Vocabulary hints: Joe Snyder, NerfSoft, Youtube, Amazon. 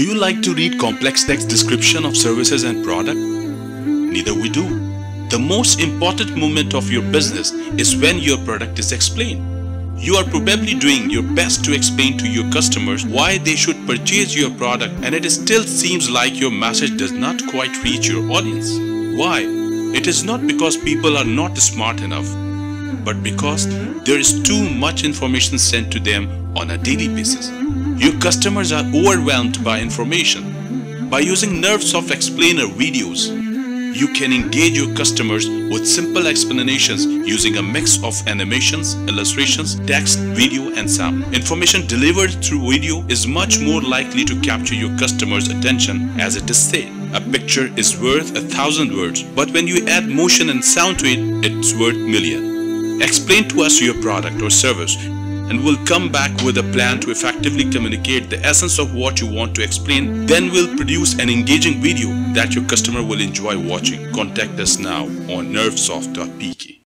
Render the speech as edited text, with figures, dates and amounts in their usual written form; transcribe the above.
Do you like to read complex text description of services and product? Neither we do. The most important moment of your business is when your product is explained. You are probably doing your best to explain to your customers why they should purchase your product, and it still seems like your message does not quite reach your audience. Why? It is not because people are not smart enough, but because there is too much information sent to them on a daily basis. Your customers are overwhelmed by information. By using NerfSoft Explainer videos, you can engage your customers with simple explanations using a mix of animations, illustrations, text, video, and sound. Information delivered through video is much more likely to capture your customers' attention, as it is said. A picture is worth 1,000 words, but when you add motion and sound to it, it's worth million. Explain to us your product or service, and we'll come back with a plan to effectively communicate the essence of what you want to explain. Then we'll produce an engaging video that your customer will enjoy watching. Contact us now on nerfsoft.pk.